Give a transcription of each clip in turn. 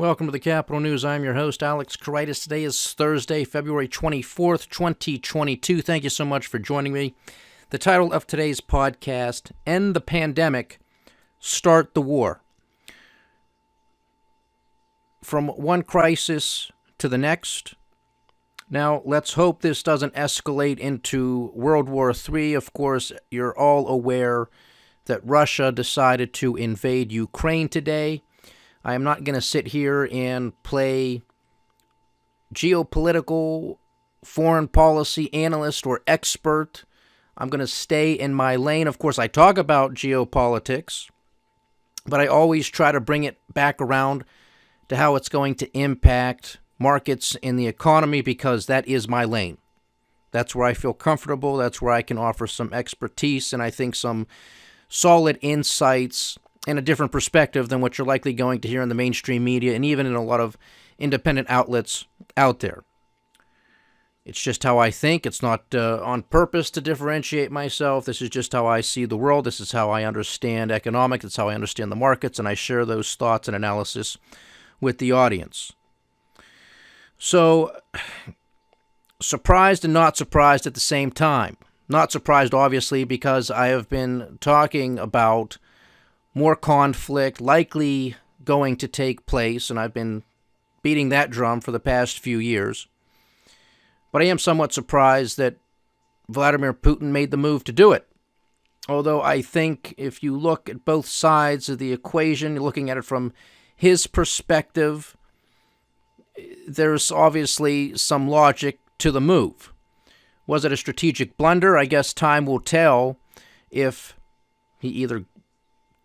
Welcome to the Kapital News. I'm your host, Alex Kuretis. Today is Thursday, February 24th, 2022. Thank you so much for joining me. The title of today's podcast, End the Pandemic, Start the War. From one crisis to the next. Now, let's hope this doesn't escalate into World War III. Of course, you're all aware that Russia decided to invade Ukraine today. I am not going to sit here and play geopolitical, foreign policy analyst or expert. I'm going to stay in my lane. Of course, I talk about geopolitics, but I always try to bring it back around to how it's going to impact markets and the economy, because that is my lane. That's where I feel comfortable. That's where I can offer some expertise and I think some solid insights and a different perspective than what you're likely going to hear in the mainstream media and even in a lot of independent outlets out there. It's just how I think. It's not on purpose to differentiate myself. This is just how I see the world. This is how I understand economics. It's how I understand the markets, and I share those thoughts and analysis with the audience. So, surprised and not surprised at the same time. Not surprised, obviously, because I have been talking about more conflict likely going to take place, and I've been beating that drum for the past few years. But I am somewhat surprised that Vladimir Putin made the move to do it. Although I think if you look at both sides of the equation, looking at it from his perspective, there's obviously some logic to the move. Was it a strategic blunder? I guess time will tell if he either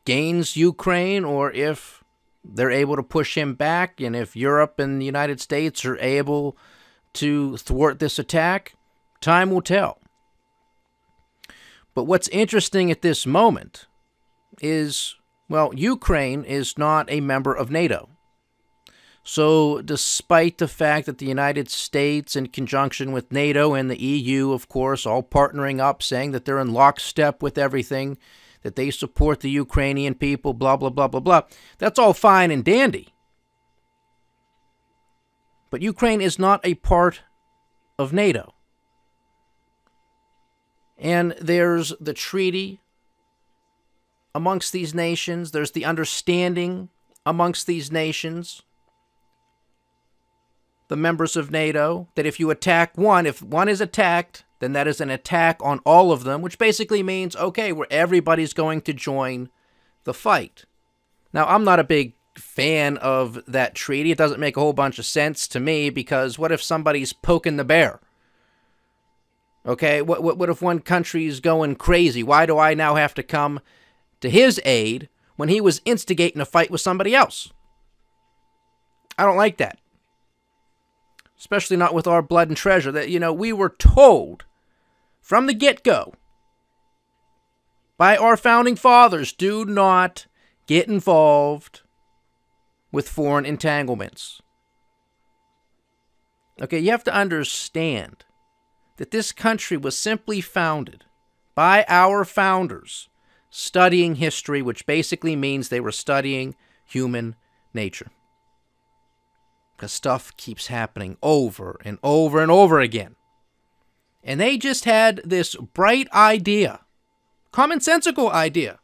gains Ukraine or if they're able to push him back, and if Europe and the United States are able to thwart this attack. Time will tell. But what's interesting at this moment is, well, Ukraine is not a member of NATO. So despite the fact that the United States, in conjunction with NATO and the EU, of course, all partnering up, saying that they're in lockstep with everything, that they support the Ukrainian people, blah, blah, blah, blah, blah, that's all fine and dandy. But Ukraine is not a part of NATO. And there's the treaty amongst these nations. There's the understanding amongst these nations, the members of NATO, that if you attack one, if one is attacked, then that is an attack on all of them, which basically means, okay, where everybody's going to join the fight. Now, I'm not a big fan of that treaty. It doesn't make a whole bunch of sense to me, because what if somebody's poking the bear? Okay, what if one country's going crazy? Why do I now have to come to his aid when he was instigating a fight with somebody else? I don't like that. Especially not with our blood and treasure. That, you know, we were told from the get-go by our founding fathers, do not get involved with foreign entanglements. Okay, you have to understand that this country was simply founded by our founders studying history, which basically means they were studying human nature. Because stuff keeps happening over and over and over again. And they just had this bright idea, commonsensical idea.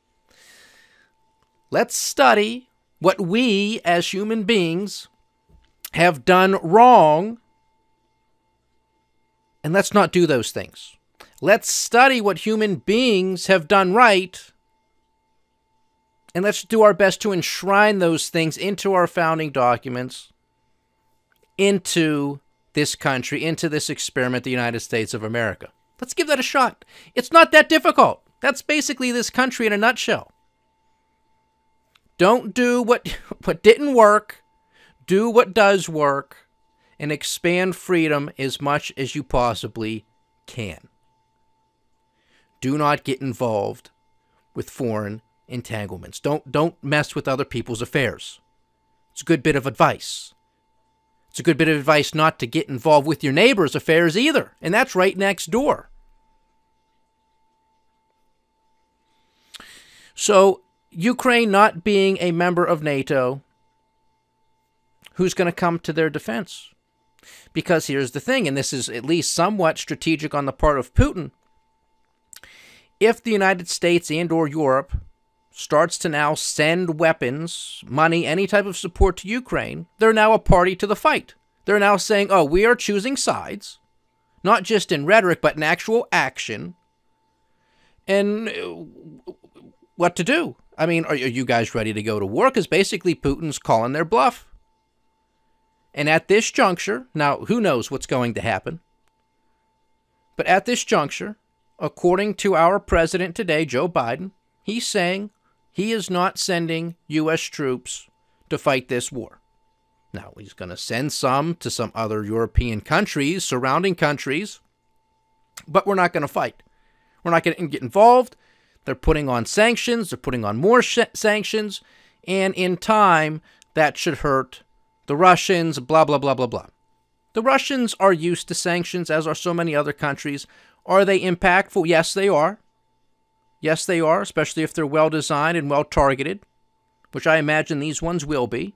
Let's study what we as human beings have done wrong, and let's not do those things. Let's study what human beings have done right, and let's do our best to enshrine those things into our founding documents, into this country, into this experiment, the United States of America. Let's give that a shot. It's not that difficult. That's basically this country in a nutshell. Don't do what didn't work. Do what does work and expand freedom as much as you possibly can. Do not get involved with foreign entanglements. Don't mess with other people's affairs. It's a good bit of advice. It's a good bit of advice not to get involved with your neighbor's affairs either, and that's right next door. So, Ukraine not being a member of NATO who's going to come to their defense? Because here's the thing, and this is at least somewhat strategic on the part of Putin. If the United States and or Europe starts to now send weapons, money, any type of support to Ukraine, they're now a party to the fight. They're now saying, oh, we are choosing sides, not just in rhetoric, but in actual action. And what to do? I mean, are you guys ready to go to war? Because basically Putin's calling their bluff. And at this juncture, now who knows what's going to happen? But at this juncture, according to our president today, Joe Biden, he's saying he is not sending U.S. troops to fight this war. Now, he's going to send some to some other European countries, surrounding countries, but we're not going to fight. We're not going to get involved. They're putting on sanctions. They're putting on more sanctions. And in time, that should hurt the Russians, blah, blah, blah, blah, blah. The Russians are used to sanctions, as are so many other countries. Are they impactful? Yes, they are. Yes, they are, especially if they're well-designed and well-targeted, which I imagine these ones will be.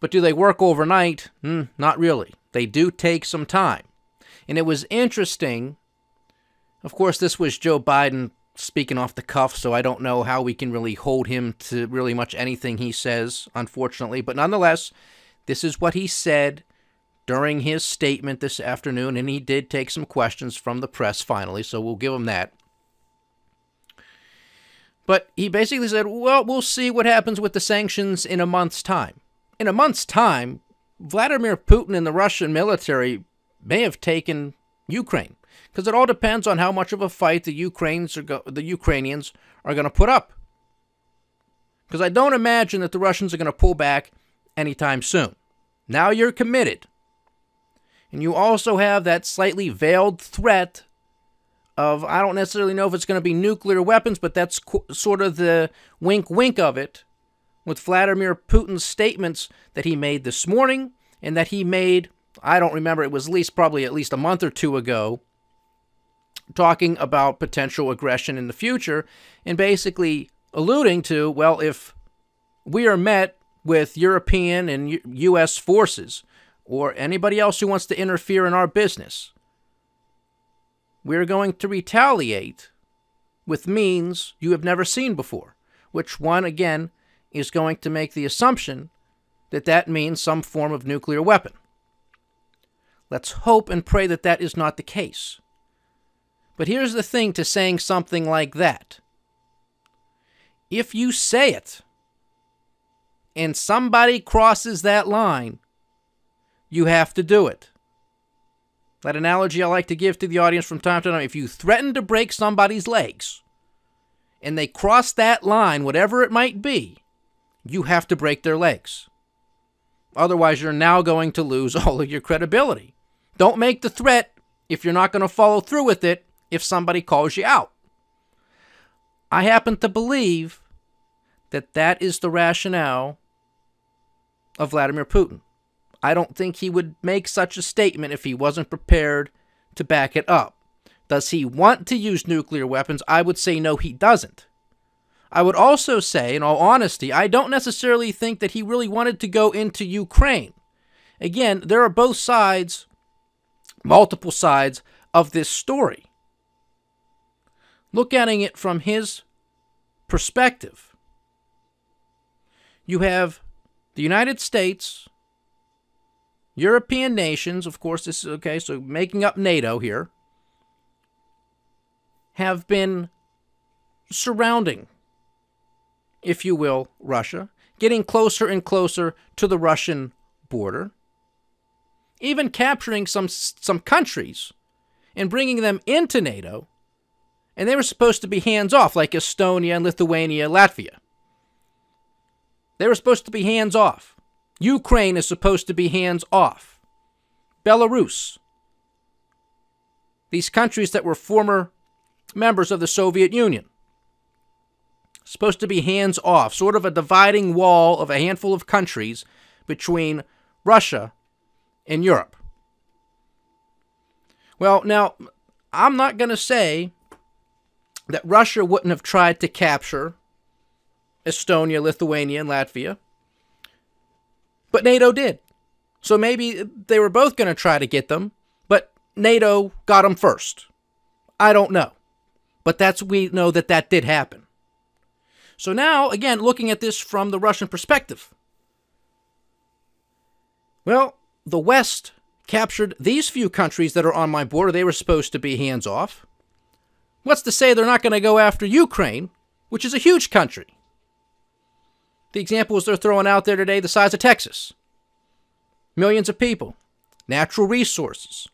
But do they work overnight? Not really. They do take some time. And it was interesting. Of course, this was Joe Biden speaking off the cuff, so I don't know how we can really hold him to really much anything he says, unfortunately. But nonetheless, this is what he said during his statement this afternoon, and he did take some questions from the press finally, so we'll give him that. But he basically said, well, we'll see what happens with the sanctions in a month's time. In a month's time, Vladimir Putin and the Russian military may have taken Ukraine, because it all depends on how much of a fight the Ukrainians are going to put up. Because I don't imagine that the Russians are going to pull back anytime soon. Now you're committed. And you also have that slightly veiled threat of, I don't necessarily know if it's going to be nuclear weapons, but that's sort of the wink-wink of it with Vladimir Putin's statements that he made this morning and that he made, I don't remember, it was probably at least a month or two ago, talking about potential aggression in the future and basically alluding to, well, if we are met with European and U.S. forces or anybody else who wants to interfere in our business, we're going to retaliate with means you have never seen before, which one, again, is going to make the assumption that that means some form of nuclear weapon. Let's hope and pray that that is not the case. But here's the thing to saying something like that. If you say it and somebody crosses that line, you have to do it. That analogy I like to give to the audience from time to time. If you threaten to break somebody's legs and they cross that line, whatever it might be, you have to break their legs. Otherwise, you're now going to lose all of your credibility. Don't make the threat if you're not going to follow through with it if somebody calls you out. I happen to believe that that is the rationale of Vladimir Putin. I don't think he would make such a statement if he wasn't prepared to back it up. Does he want to use nuclear weapons? I would say no, he doesn't. I would also say, in all honesty, I don't necessarily think that he really wanted to go into Ukraine. Again, there are both sides, multiple sides of this story. Look at it from his perspective. You have the United States, European nations, of course, this is okay, so making up NATO here, have been surrounding, if you will, Russia, getting closer and closer to the Russian border, even capturing some countries and bringing them into NATO, and they were supposed to be hands-off, like Estonia and Lithuania, Latvia. They were supposed to be hands-off. Ukraine is supposed to be hands-off. Belarus. These countries that were former members of the Soviet Union. Supposed to be hands-off, sort of a dividing wall of a handful of countries between Russia and Europe. Well, now, I'm not going to say that Russia wouldn't have tried to capture Estonia, Lithuania, and Latvia. But NATO did. So maybe they were both going to try to get them, but NATO got them first. I don't know. But we know that that did happen. So now, again, looking at this from the Russian perspective. Well, the West captured these few countries that are on my border. They were supposed to be hands off. What's to say they're not going to go after Ukraine, which is a huge country? The examples they're throwing out there today, the size of Texas. Millions of people. Natural resources.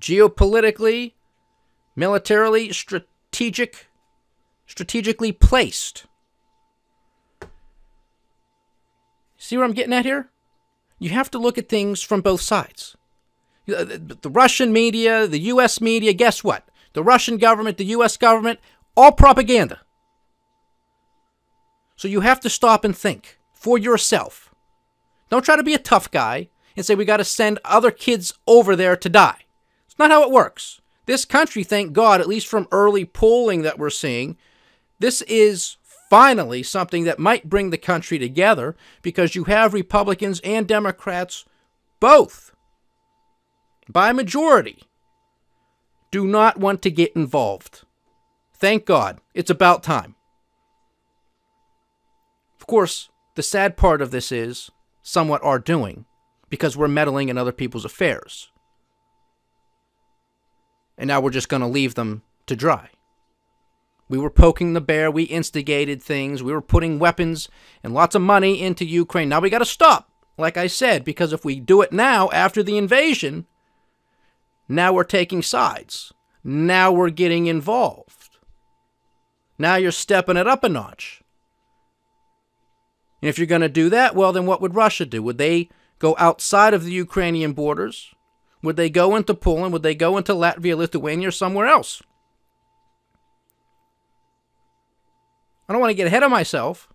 Geopolitically, militarily, strategically placed. See where I'm getting at here? You have to look at things from both sides. The Russian media, the U.S. media, guess what? The Russian government, the U.S. government, all propaganda. So you have to stop and think for yourself. Don't try to be a tough guy and say we got to send other kids over there to die. It's not how it works. This country, thank God, at least from early polling that we're seeing, this is finally something that might bring the country together because you have Republicans and Democrats both, by majority, do not want to get involved. Thank God. It's about time. Of course, the sad part of this is somewhat our doing because we're meddling in other people's affairs. And now we're just going to leave them to dry. We were poking the bear. We instigated things. We were putting weapons and lots of money into Ukraine. Now we got to stop, like I said, because if we do it now after the invasion, now we're taking sides. Now we're getting involved. Now you're stepping it up a notch. And if you're going to do that, well, then what would Russia do? Would they go outside of the Ukrainian borders? Would they go into Poland? Would they go into Latvia, Lithuania, or somewhere else? I don't want to get ahead of myself.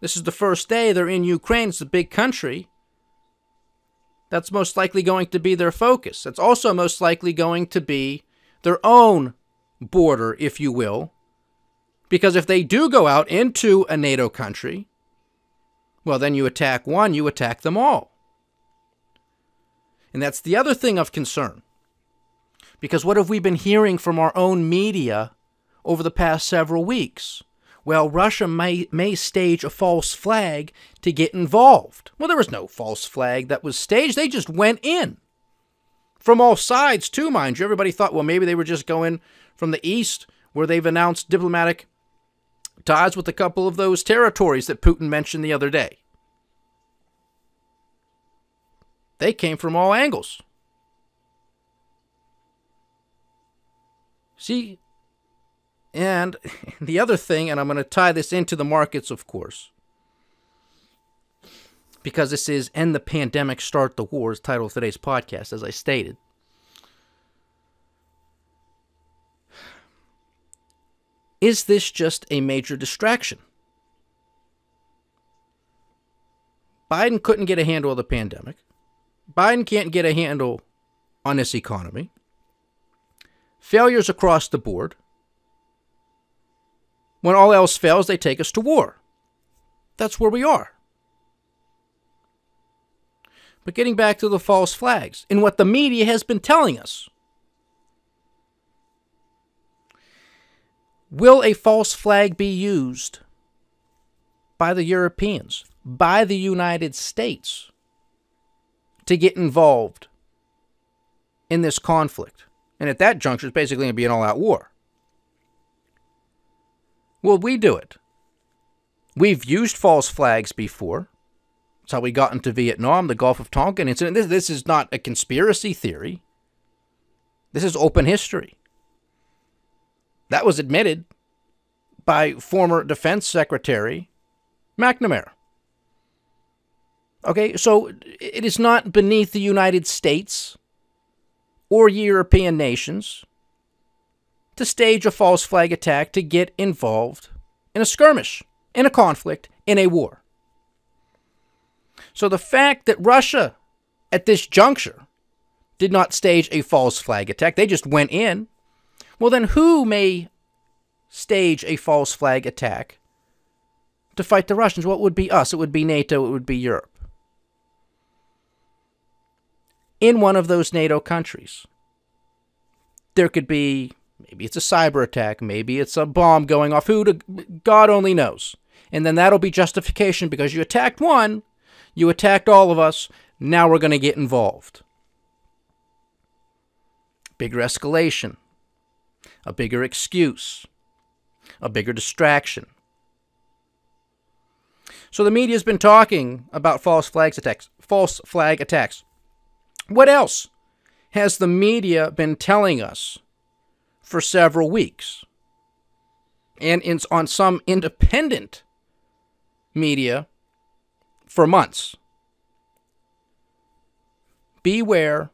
This is the first day they're in Ukraine. It's a big country. That's most likely going to be their focus. That's also most likely going to be their own border, if you will. Because if they do go out into a NATO country, well, then you attack one, you attack them all. And that's the other thing of concern. Because what have we been hearing from our own media over the past several weeks? Well, Russia may stage a false flag to get involved. Well, there was no false flag that was staged. They just went in. From all sides, too, mind you. Everybody thought, well, maybe they were just going from the east, where they've announced diplomatic ties with a couple of those territories that Putin mentioned the other day. They came from all angles. See? And the other thing, and I'm going to tie this into the markets, of course, because this is End the Pandemic, Start the War, is the title of today's podcast, as I stated. Is this just a major distraction? Biden couldn't get a handle on the pandemic. Biden can't get a handle on this economy. Failures across the board. When all else fails, they take us to war. That's where we are. But getting back to the false flags and what the media has been telling us. Will a false flag be used by the Europeans, by the United States, to get involved in this conflict? And at that juncture, it's basically going to be an all-out war. Will we do it? We've used false flags before. That's how we got into Vietnam, the Gulf of Tonkin incident. This is not a conspiracy theory. This is open history. That was admitted by former Defense Secretary McNamara. Okay, so it is not beneath the United States or European nations to stage a false flag attack to get involved in a skirmish, in a conflict, in a war. So the fact that Russia, at this juncture, did not stage a false flag attack, they just went in, well then who may stage a false flag attack to fight the Russians, what would be us? It would be NATO, it would be Europe. In one of those NATO countries, there could be, maybe it's a cyber attack, maybe it's a bomb going off, God only knows. And then that'll be justification because you attacked one, you attacked all of us, now we're going to get involved. Bigger escalation, a bigger excuse, a bigger distraction. So the media's been talking about false flag attacks. What else has the media been telling us for several weeks? And it's on some independent media for months. Beware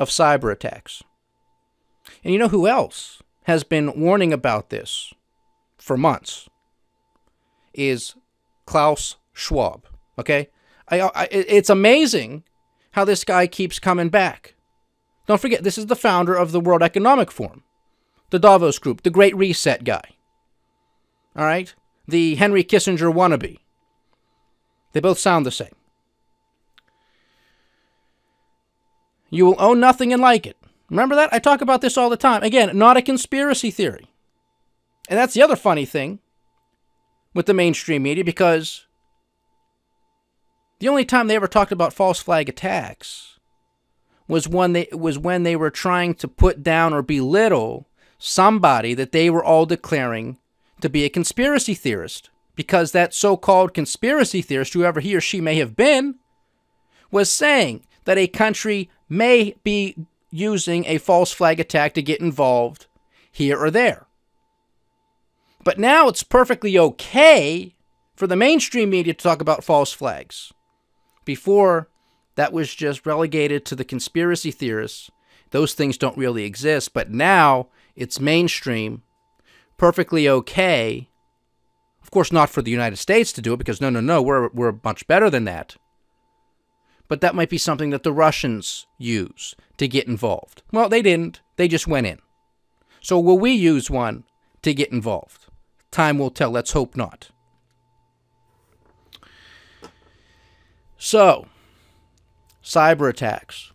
of cyber attacks. And you know who else has been warning about this for months? Is Klaus Schwab. Okay? It's amazing how this guy keeps coming back. Don't forget, this is the founder of the World Economic Forum, the Davos Group, the Great Reset guy. All right? The Henry Kissinger wannabe. They both sound the same. You will own nothing and like it. Remember that? I talk about this all the time. Again, not a conspiracy theory. And that's the other funny thing with the mainstream media, because the only time they ever talked about false flag attacks was when they were trying to put down or belittle somebody that they were all declaring to be a conspiracy theorist, because that so-called conspiracy theorist, whoever he or she may have been, was saying that a country may be using a false flag attack to get involved here or there. But now it's perfectly okay for the mainstream media to talk about false flags. Before, that was just relegated to the conspiracy theorists. Those things don't really exist. But now it's mainstream, perfectly okay. Of course, not for the United States to do it, because no, we're much better than that. But that might be something that the Russians use to get involved. Well, they didn't. They just went in. So will we use one to get involved? Time will tell. Let's hope not. So, cyber attacks.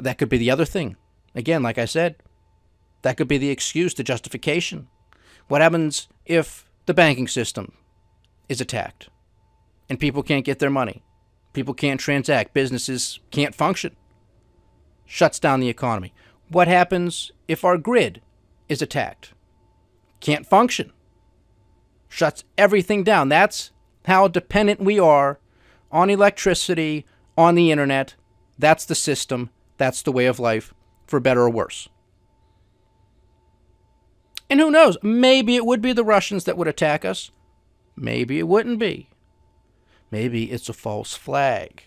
That could be the other thing. Again, like I said, that could be the excuse, the justification. What happens if the banking system is attacked and people can't get their money? People can't transact. Businesses can't function. Shuts down the economy. What happens if our grid is attacked? Can't function. Shuts everything down. That's how dependent we are on electricity, on the internet. That's the system. That's the way of life, for better or worse. And who knows? Maybe it would be the Russians that would attack us. Maybe it wouldn't be. Maybe it's a false flag.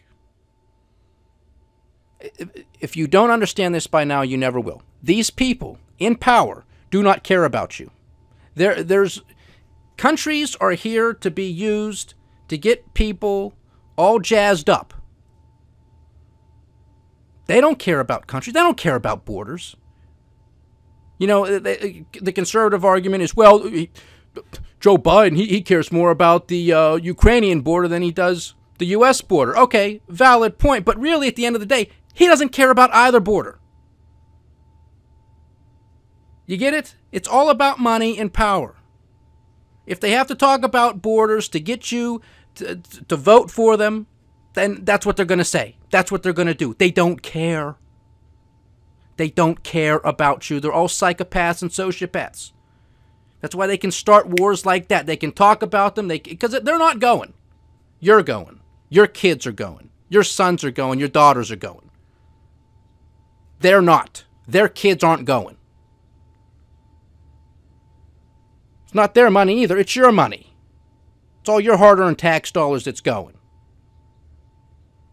If you don't understand this by now, you never will. These people in power do not care about you. Countries are here to be used to get people all jazzed up. They don't care about countries. They don't care about borders. You know, the conservative argument is, well, Joe Biden, he cares more about the Ukrainian border than he does the U.S. border. Okay, valid point. But really, at the end of the day, he doesn't care about either border. You get it? It's all about money and power. If they have to talk about borders to get you to vote for them, then that's what they're going to say. That's what they're going to do. They don't care. They don't care about you. They're all psychopaths and sociopaths. That's why they can start wars like that. They can talk about them. Because they're not going. You're going. Your kids are going. Your sons are going. Your daughters are going. They're not. Their kids aren't going. It's not their money either. It's your money. It's all your hard-earned tax dollars that's going.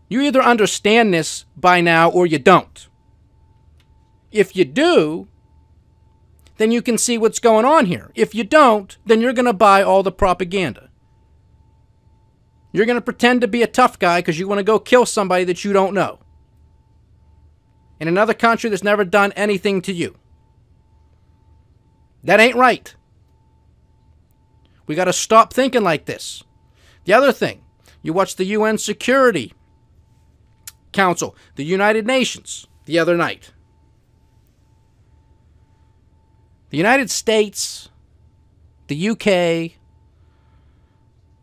You either understand this by now or you don't. If you do, then you can see what's going on here. If you don't, then you're going to buy all the propaganda. You're going to pretend to be a tough guy because you want to go kill somebody that you don't know in another country that's never done anything to you. That ain't right. We got to stop thinking like this. The other thing, you watch the UN Security Council, the United Nations, the other night. The United States, the UK,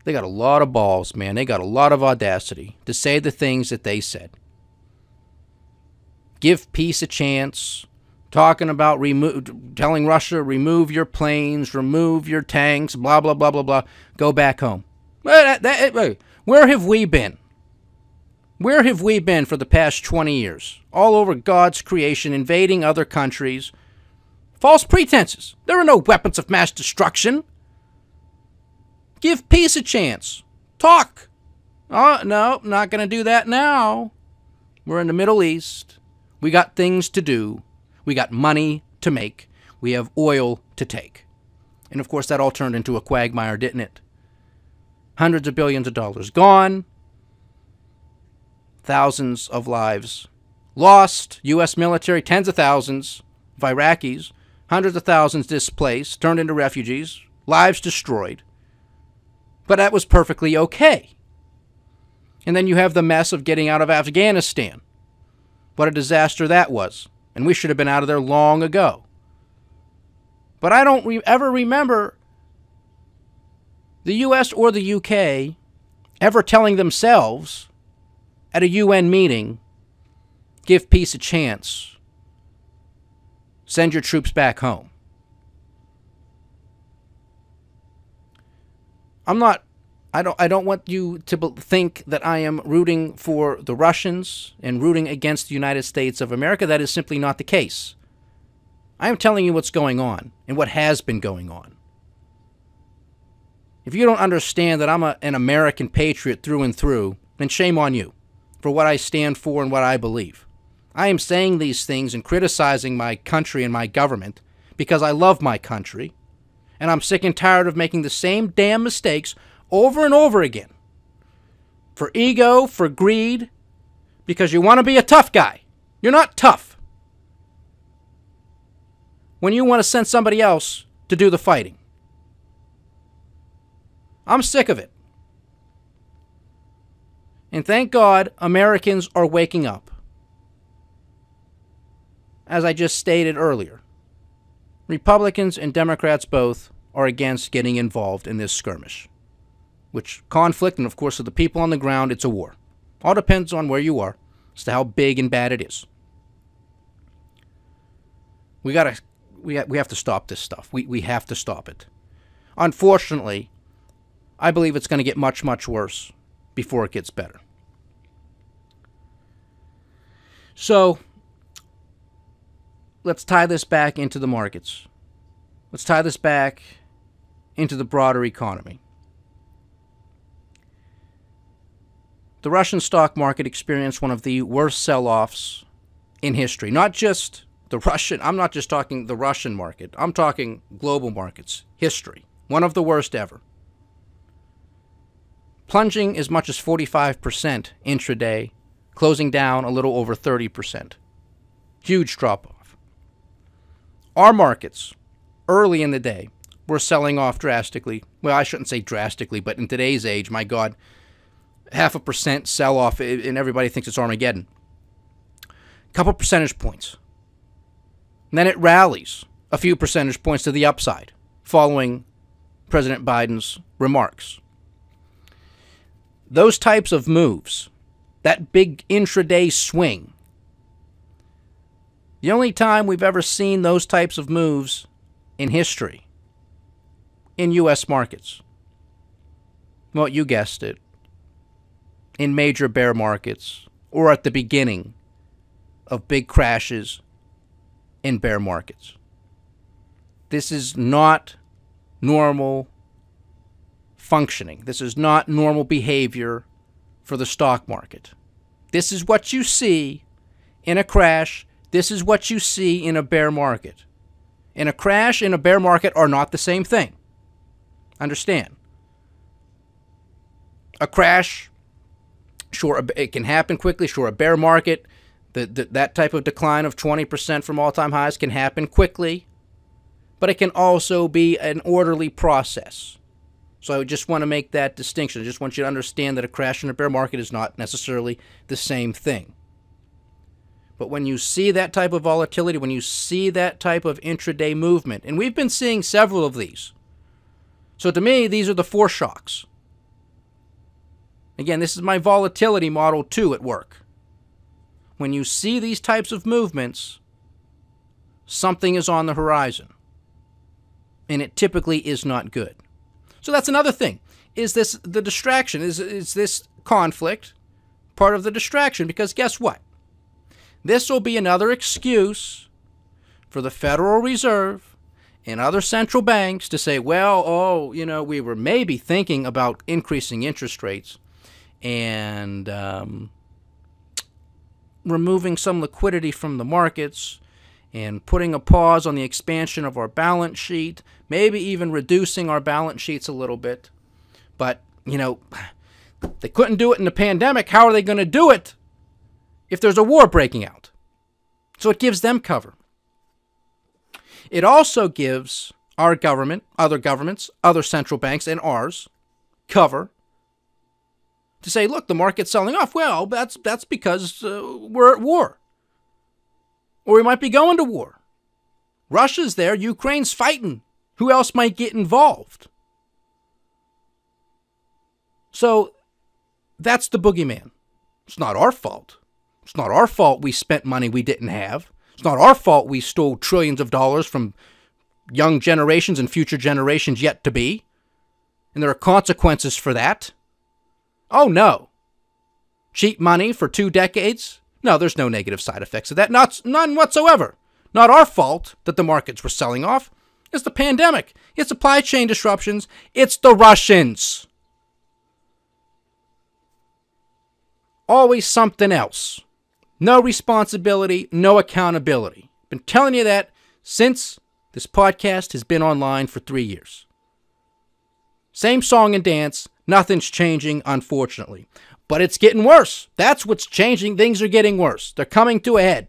they got a lot of balls, man. They got a lot of audacity to say the things that they said. Give peace a chance. Talking about telling Russia, remove your planes, remove your tanks, blah, blah, blah, blah, blah. Go back home. Where have we been? Where have we been for the past 20 years? All over God's creation, invading other countries. False pretenses. There are no weapons of mass destruction. Give peace a chance. Talk. Oh, no, not going to do that now. We're in the Middle East. We got things to do. We got money to make. We have oil to take. And, of course, that all turned into a quagmire, didn't it? Hundreds of billions of dollars gone. Thousands of lives lost. U.S. military, tens of thousands of Iraqis. Hundreds of thousands displaced, turned into refugees. Lives destroyed. But that was perfectly okay. And then you have the mess of getting out of Afghanistan. What a disaster that was. And we should have been out of there long ago. But I don't ever remember the U.S. or the U.K. ever telling themselves at a U.N. meeting, give peace a chance, send your troops back home. I don't want you to think that I am rooting for the Russians and rooting against the United States of America. That is simply not the case. I am telling you what's going on and what has been going on. If you don't understand that I'm an American patriot through and through, then shame on you for what I stand for and what I believe. I am saying these things and criticizing my country and my government because I love my country, and I'm sick and tired of making the same damn mistakes over and over again. For ego, for greed, because you want to be a tough guy. You're not tough when you want to send somebody else to do the fighting. I'm sick of it. And thank God Americans are waking up. As I just stated earlier, Republicans and Democrats both are against getting involved in this skirmish. Which conflict, and of course, of the people on the ground, it's a war. All depends on where you are as to how big and bad it is. We have to stop this stuff. We have to stop it. Unfortunately, I believe it's going to get much, much worse before it gets better. So let's tie this back into the markets. Let's tie this back into the broader economy. The Russian stock market experienced one of the worst sell-offs in history. Not just the Russian, I'm not just talking the Russian market. I'm talking global markets, history. One of the worst ever. Plunging as much as 45% intraday, closing down a little over 30%. Huge drop-off. Our markets, early in the day, were selling off drastically. Well, I shouldn't say drastically, but in today's age, my God, 0.5% sell-off, and everybody thinks it's Armageddon. A couple percentage points. And then it rallies a few percentage points to the upside following President Biden's remarks. Those types of moves, that big intraday swing, the only time we've ever seen those types of moves in history in U.S. markets. Well, you guessed it. In major bear markets, or at the beginning of big crashes in bear markets. This is not normal functioning. This is not normal behavior for the stock market. This is what you see in a crash. This is what you see in a bear market. In a crash and a bear market are not the same thing. Understand? A crash, sure, it can happen quickly. Sure, a bear market, that type of decline of 20% from all-time highs can happen quickly. But it can also be an orderly process. So I just want to make that distinction. I just want you to understand that a crash in a bear market is not necessarily the same thing. But when you see that type of volatility, when you see that type of intraday movement, and we've been seeing several of these. So to me, these are the foreshocks. Again, this is my volatility model too at work. When you see these types of movements, something is on the horizon. And it typically is not good. So that's another thing. Is this the distraction? Is this conflict part of the distraction? Because guess what? This will be another excuse for the Federal Reserve and other central banks to say, well, oh, you know, we were maybe thinking about increasing interest rates and removing some liquidity from the markets and putting a pause on the expansion of our balance sheet, maybe even reducing our balance sheets a little bit. But, you know, they couldn't do it in the pandemic. How are they going to do it if there's a war breaking out? So it gives them cover. It also gives our government, other governments, other central banks, and ours cover to say, look, the market's selling off. Well, that's because we're at war. Or we might be going to war. Russia's there. Ukraine's fighting. Who else might get involved? So that's the boogeyman. It's not our fault. It's not our fault we spent money we didn't have. It's not our fault we stole trillions of dollars from young generations and future generations yet to be. And there are consequences for that. Oh, no. Cheap money for 2 decades? No, there's no negative side effects of that. None whatsoever. Not our fault that the markets were selling off. It's the pandemic. It's supply chain disruptions. It's the Russians. Always something else. No responsibility, no accountability. Been telling you that since this podcast has been online for 3 years. Same song and dance. Nothing's changing, unfortunately. But it's getting worse. That's what's changing. Things are getting worse. They're coming to a head.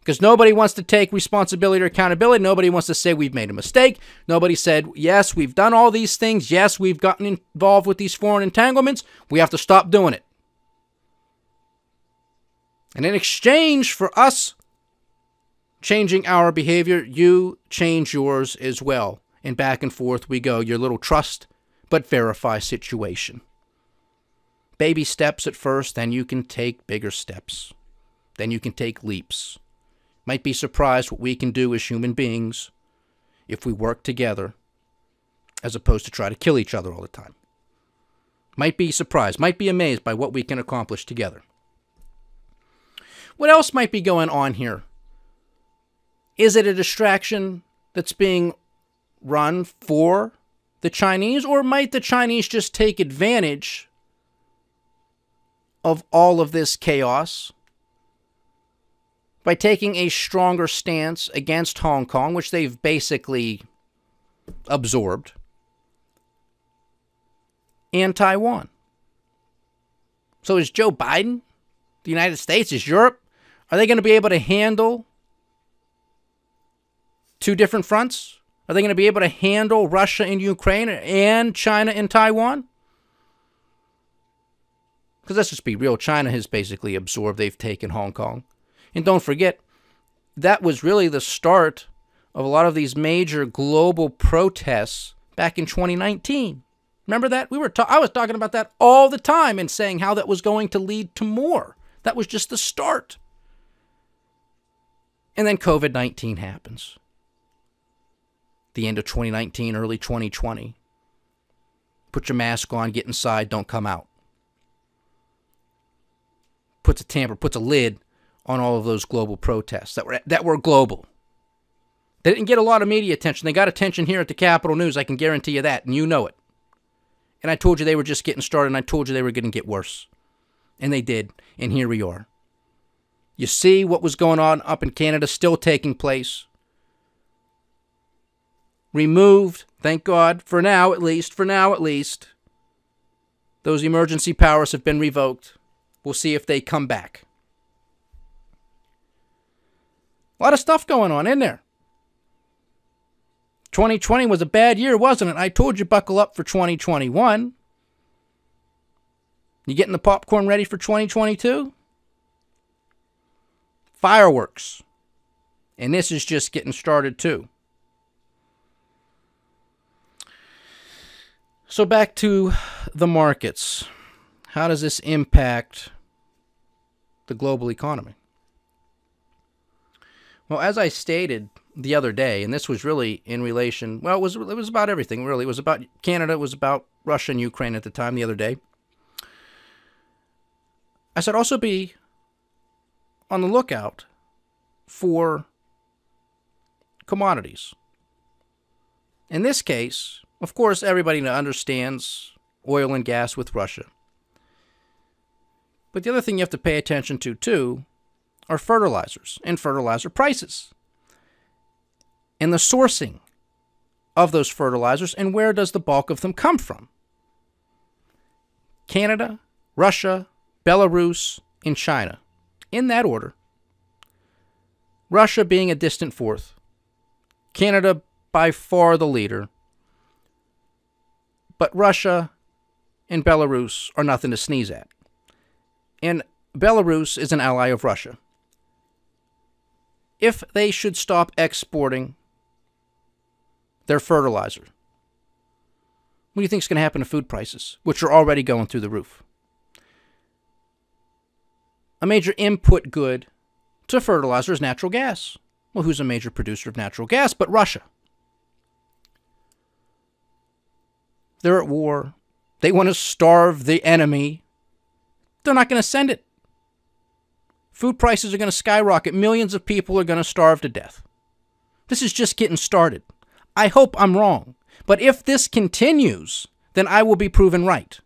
Because nobody wants to take responsibility or accountability. Nobody wants to say we've made a mistake. Nobody said, yes, we've done all these things. Yes, we've gotten involved with these foreign entanglements. We have to stop doing it. And in exchange for us changing our behavior, you change yours as well. And back and forth we go. Your little trust but verify situation. Baby steps at first, then you can take bigger steps. Then you can take leaps. Might be surprised what we can do as human beings if we work together as opposed to try to kill each other all the time. Might be surprised, might be amazed by what we can accomplish together. What else might be going on here? Is it a distraction that's being run for the Chinese? Or might the Chinese just take advantage of all of this chaos by taking a stronger stance against Hong Kong, which they've basically absorbed, and Taiwan? So is Joe Biden, the United States, is Europe, are they going to be able to handle 2 different fronts? Are they going to be able to handle Russia and Ukraine and China and Taiwan? Because let's just be real, China has basically absorbed, they've taken Hong Kong. And don't forget, that was really the start of a lot of these major global protests back in 2019. Remember that? I was talking about that all the time and saying how that was going to lead to more. That was just the start. And then COVID-19 happens. The end of 2019, early 2020. Put your mask on, get inside, don't come out. Puts a lid on all of those global protests that were global. They didn't get a lot of media attention. They got attention here at the Kapital News, I can guarantee you that, and you know it. And I told you they were just getting started, and I told you they were going to get worse. And they did, and here we are. You see what was going on up in Canada, still taking place. Removed, thank God, for now at least. Those emergency powers have been revoked. We'll see if they come back. A lot of stuff going on in there. 2020 was a bad year, wasn't it? I told you buckle up for 2021. You getting the popcorn ready for 2022? Fireworks. And this is just getting started too. So back to the markets. How does this impact the global economy? Well, as I stated the other day, and this was really in relation, well, it was about everything, really. It was about Canada, it was about Russia and Ukraine at the time the other day. I said also be on the lookout for commodities. In this case, of course, everybody understands oil and gas with Russia. But the other thing you have to pay attention to, too, are fertilizers and fertilizer prices and the sourcing of those fertilizers and where does the bulk of them come from. Canada, Russia, Belarus, and China, in that order. Russia being a distant fourth, Canada by far the leader, but Russia and Belarus are nothing to sneeze at. And Belarus is an ally of Russia. If they should stop exporting their fertilizer, what do you think is going to happen to food prices, which are already going through the roof? A major input good to fertilizer is natural gas. Well, who's a major producer of natural gas but Russia? They're at war. They want to starve the enemy. They're not going to send it. Food prices are going to skyrocket. Millions of people are going to starve to death. This is just getting started. I hope I'm wrong. But if this continues, then I will be proven right.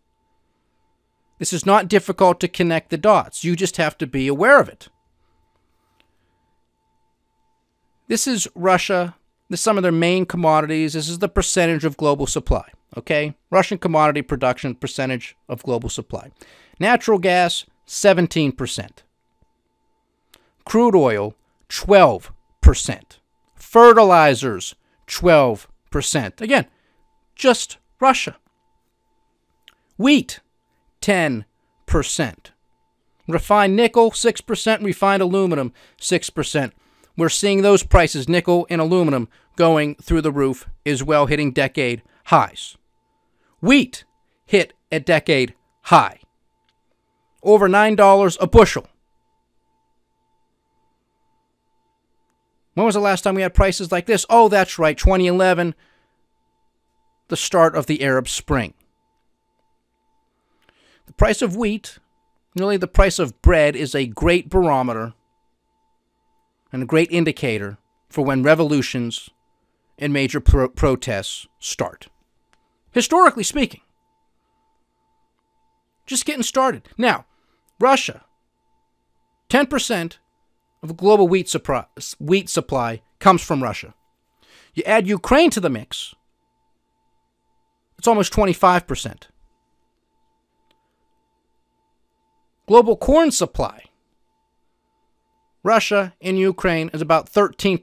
This is not difficult to connect the dots. You just have to be aware of it. This is Russia. This is some of their main commodities. This is the percentage of global supply. Okay? Russian commodity production percentage of global supply. Natural gas, 17%. Crude oil, 12%. Fertilizers, 12%. Again, just Russia. Wheat, 10%. Refined nickel, 6%. Refined aluminum, 6%. We're seeing those prices, nickel and aluminum, going through the roof as well, hitting decade highs. Wheat hit a decade high. Over $9 a bushel. When was the last time we had prices like this? Oh, that's right, 2011, the start of the Arab Spring. The price of wheat, really the price of bread, is a great barometer and a great indicator for when revolutions and major protests start. Historically speaking, just getting started. Now, Russia, 10% of global wheat supply comes from Russia. You add Ukraine to the mix, it's almost 25%. Global corn supply, Russia and Ukraine, is about 13%.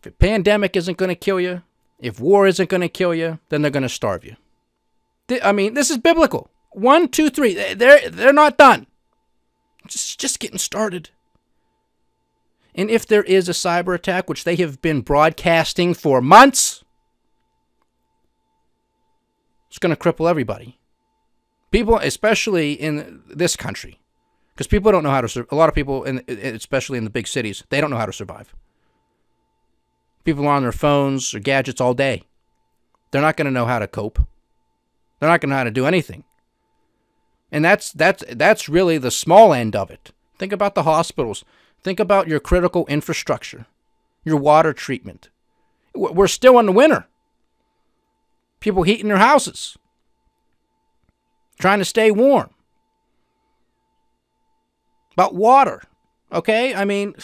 If a pandemic isn't going to kill you, if war isn't going to kill you, then they're going to starve you. I mean, this is biblical. 1, 2, 3. They're not done. Just getting started. And if there is a cyber attack, which they have been broadcasting for months, it's going to cripple everybody. People, especially in this country, because people don't know how to survive. A lot of people, especially in the big cities, they don't know how to survive. People are on their phones or gadgets all day. They're not going to know how to cope. They're not going to know how to do anything. And that's really the small end of it. Think about the hospitals. Think about your critical infrastructure, your water treatment. We're still in the winter. People heating their houses, trying to stay warm. About water, okay? I mean,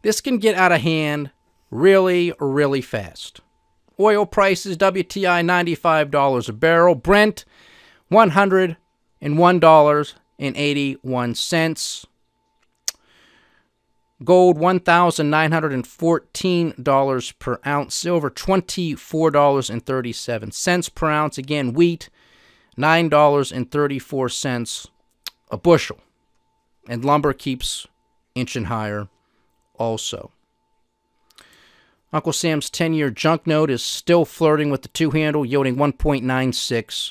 this can get out of hand really, really fast. Oil prices, WTI, $95 a barrel. Brent, $101.81. Gold, $1,914 per ounce. Silver, $24.37 per ounce. Again, wheat, $9.34 a bushel. And lumber keeps inching higher also. Uncle Sam's 10-year junk note is still flirting with the two handle, yielding 1.96%.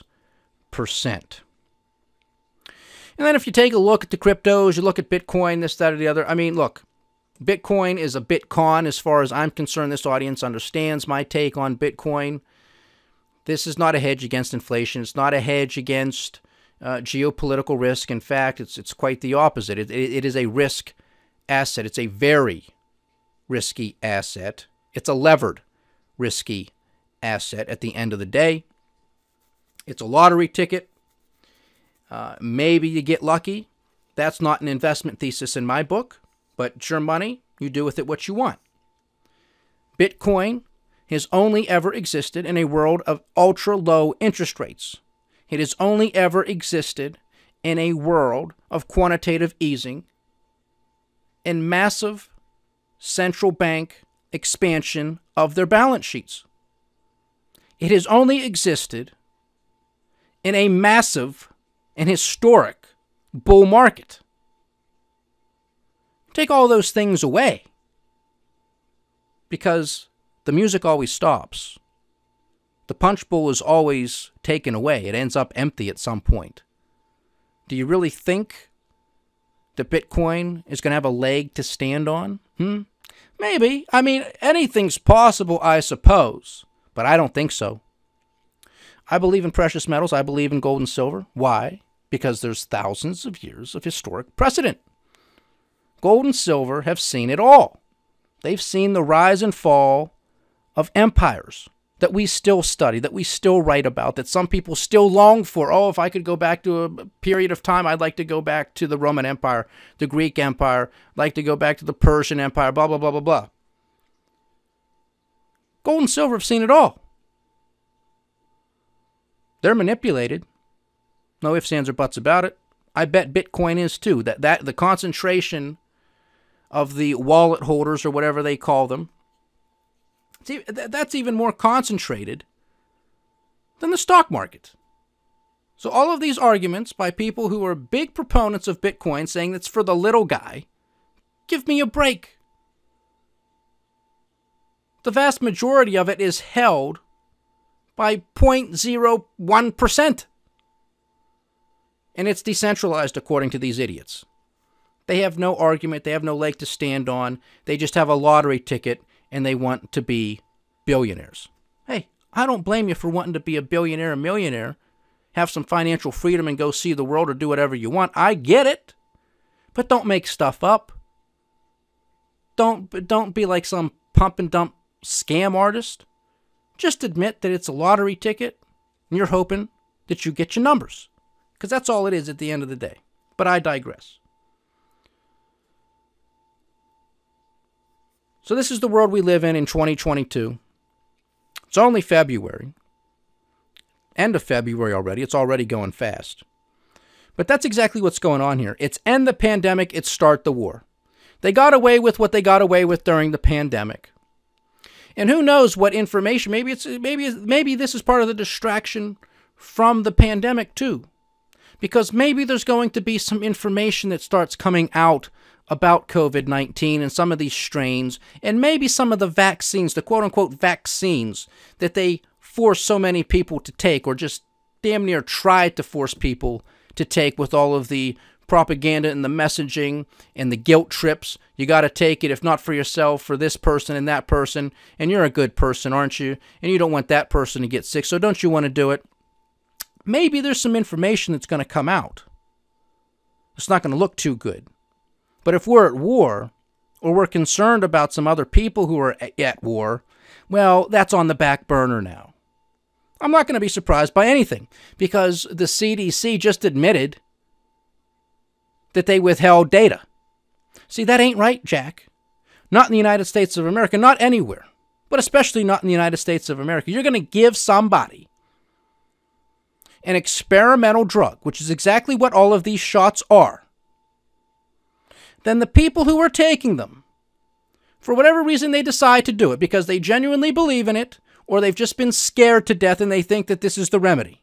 And then if you take a look at the cryptos, you look at Bitcoin, this, that, or the other. I mean, look, Bitcoin is a Bitcoin as far as I'm concerned. This audience understands my take on Bitcoin. This is not a hedge against inflation. It's not a hedge against geopolitical risk. In fact, it's quite the opposite. It is a risk asset. It's a very risky asset. It's a levered risky asset at the end of the day. It's a lottery ticket. Maybe you get lucky. That's not an investment thesis in my book, but it's your money. You do with it what you want. Bitcoin has only ever existed in a world of ultra-low interest rates. It has only ever existed in a world of quantitative easing and massive central bank expansion of their balance sheets. It has only existed in a massive and historic bull market. Take all those things away, because the music always stops. The punch bowl is always taken away. It ends up empty at some point. Do you really think that Bitcoin is going to have a leg to stand on? Maybe. I mean, anything's possible, I suppose, but I don't think so. I believe in precious metals. I believe in gold and silver. Why? Because there's thousands of years of historic precedent. Gold and silver have seen it all. They've seen the rise and fall of empires that we still study, that we still write about, that some people still long for. Oh, if I could go back to a period of time, I'd like to go back to the Roman Empire, the Greek Empire, I'd like to go back to the Persian Empire, blah, blah, blah, blah, blah. Gold and silver have seen it all. They're manipulated. No ifs, ands, or buts about it. I bet Bitcoin is too. That the concentration of the wallet holders, or whatever they call them, that's even more concentrated than the stock market. So all of these arguments by people who are big proponents of Bitcoin saying that's for the little guy, give me a break. The vast majority of it is held by 0.01%. And it's decentralized, according to these idiots. They have no argument. They have no leg to stand on. They just have a lottery ticket, and they want to be billionaires. Hey, I don't blame you for wanting to be a billionaire, a millionaire, have some financial freedom and go see the world or do whatever you want. I get it. But don't make stuff up. Don't be like some pump and dump scam artist. Just admit that it's a lottery ticket and you're hoping that you get your numbers, because that's all it is at the end of the day. But I digress. So this is the world we live in 2022. It's only February. End of February already. It's already going fast. But that's exactly what's going on here. It's end the pandemic. It's start the war. They got away with what they got away with during the pandemic. And who knows what information. Maybe this is part of the distraction from the pandemic too. Because maybe there's going to be some information that starts coming out about COVID-19 and some of these strains, and maybe some of the vaccines, the quote-unquote vaccines that they force so many people to take, or just damn near tried to force people to take with all of the propaganda and the messaging and the guilt trips. You got to take it, if not for yourself, for this person and that person, and you're a good person, aren't you? And you don't want that person to get sick, so don't you want to do it? Maybe there's some information that's going to come out. It's not going to look too good. But if we're at war, or we're concerned about some other people who are at war, well, that's on the back burner now. I'm not going to be surprised by anything, because the CDC just admitted that they withheld data. See, that ain't right, Jack. Not in the United States of America, not anywhere, but especially not in the United States of America. You're going to give somebody an experimental drug, which is exactly what all of these shots are. Then the people who are taking them for whatever reason they decide to do it, because they genuinely believe in it, or they've just been scared to death and they think that this is the remedy.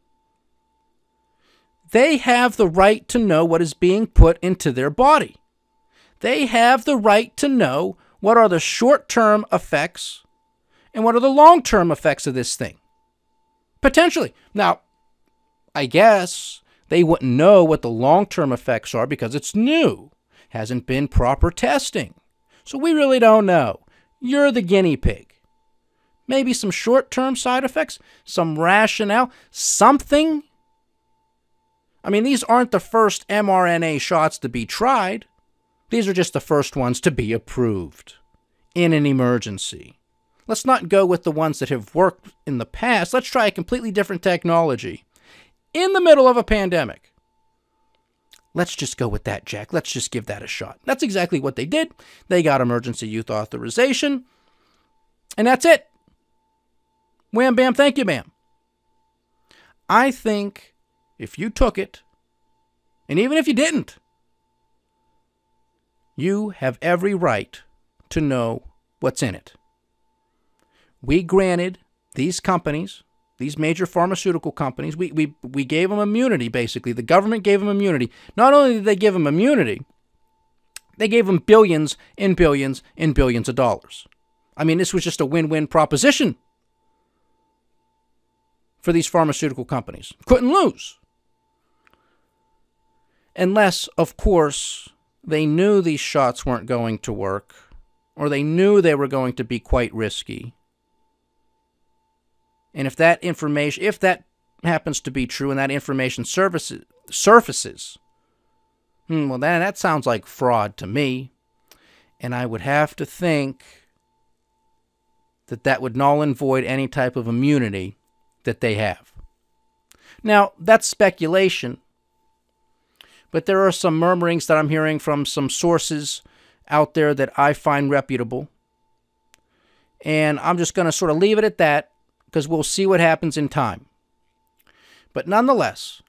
They have the right to know what is being put into their body. They have the right to know what are the short-term effects and what are the long-term effects of this thing. Potentially. Now, I guess they wouldn't know what the long-term effects are because it's new. Hasn't been proper testing. So we really don't know. You're the guinea pig. Maybe some short-term side effects, some rationale, something. I mean, these aren't the first mRNA shots to be tried. These are just the first ones to be approved in an emergency. Let's not go with the ones that have worked in the past. Let's try a completely different technology in the middle of a pandemic. Let's just go with that, Jack. Let's just give that a shot. That's exactly what they did. They got emergency youth authorization, and that's it. Wham, bam, thank you, ma'am. I think if you took it, and even if you didn't, you have every right to know what's in it. We granted these companies, these major pharmaceutical companies, we gave them immunity, basically. The government gave them immunity. Not only did they give them immunity, they gave them billions and billions and billions of dollars. I mean, this was just a win-win proposition for these pharmaceutical companies. Couldn't lose. Unless, of course, they knew these shots weren't going to work, or they knew they were going to be quite risky. And if that information, if that happens to be true and that information surfaces, well, then that sounds like fraud to me. And I would have to think that that would null and void any type of immunity that they have. Now, that's speculation. But there are some murmurings that I'm hearing from some sources out there that I find reputable. And I'm just going to sort of leave it at that, because we'll see what happens in time. But nonetheless,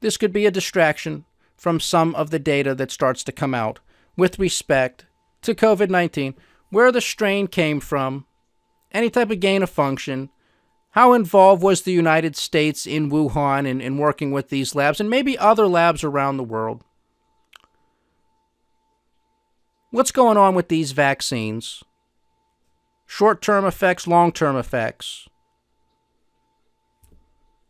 this could be a distraction from some of the data that starts to come out with respect to COVID-19, where the strain came from, any type of gain of function, how involved was the United States in Wuhan in working with these labs, and maybe other labs around the world? What's going on with these vaccines? Short-term effects, long-term effects.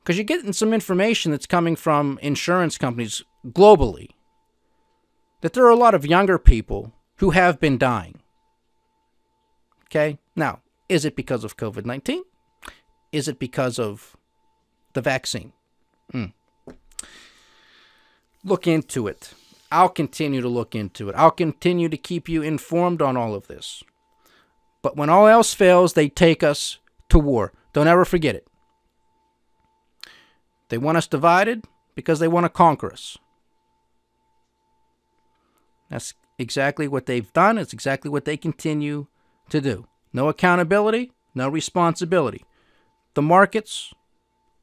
Because you're getting some information that's coming from insurance companies globally, that there are a lot of younger people who have been dying. Okay? Now, is it because of COVID-19? Is it because of the vaccine? Look into it. I'll continue to look into it. I'll continue to keep you informed on all of this. But when all else fails, they take us to war. Don't ever forget it. They want us divided because they want to conquer us. That's exactly what they've done. It's exactly what they continue to do. No accountability, no responsibility. The markets,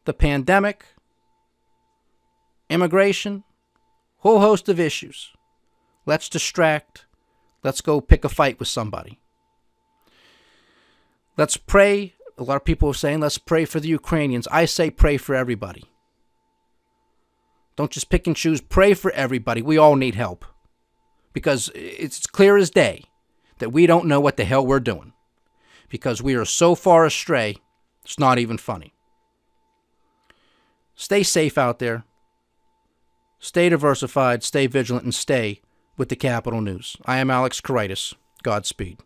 the pandemic, immigration, whole host of issues. Let's distract. Let's go pick a fight with somebody. Let's pray. A lot of people are saying, let's pray for the Ukrainians. I say pray for everybody. Don't just pick and choose. Pray for everybody. We all need help. Because it's clear as day that we don't know what the hell we're doing. Because we are so far astray. It's not even funny. Stay safe out there. Stay diversified, stay vigilant, and stay with the Kapital News. I am Alex Kuretis. Godspeed.